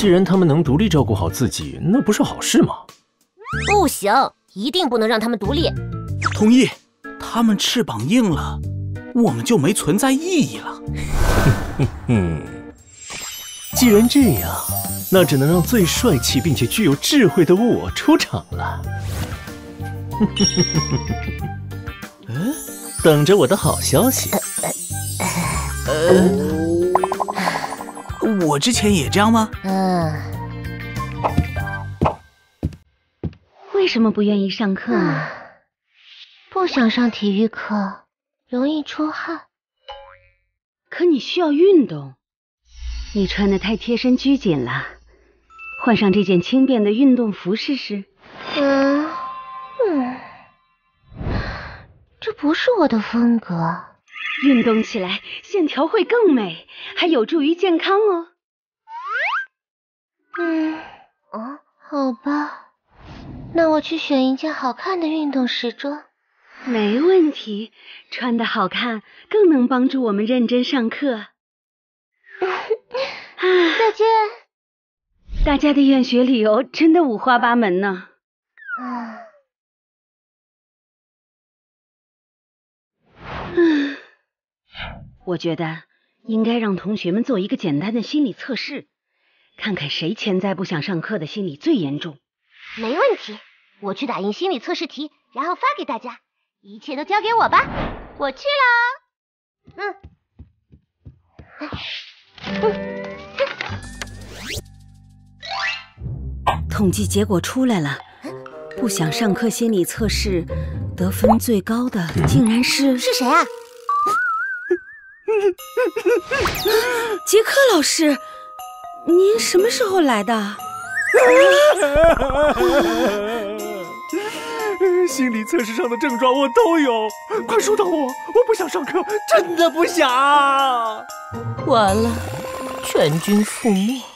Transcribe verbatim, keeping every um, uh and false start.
既然他们能独立照顾好自己，那不是好事吗？不行，一定不能让他们独立。同意。他们翅膀硬了，我们就没存在意义了。哼哼哼。 既然这样，那只能让最帅气并且具有智慧的我出场了。嗯，等着我的好消息。呃，我之前也这样吗？嗯。为什么不愿意上课呢？不想上体育课，容易出汗。可你需要运动。 你穿的太贴身拘谨了，换上这件轻便的运动服试试。嗯嗯，这不是我的风格。运动起来线条会更美，还有助于健康哦。嗯，哦，好吧，那我去选一件好看的运动时装。没问题，穿的好看更能帮助我们认真上课。 再见。大家的厌学理由真的五花八门呢。啊。嗯，我觉得应该让同学们做一个简单的心理测试，看看谁潜在不想上课的心理最严重。没问题，我去打印心理测试题，然后发给大家。一切都交给我吧，我去了。嗯。嗯。 统计结果出来了，不想上课心理测试得分最高的竟然是是谁啊？杰克老师，您什么时候来的？心理测试上的症状我都有，快疏导我，我不想上课，真的不想。完了，全军覆没。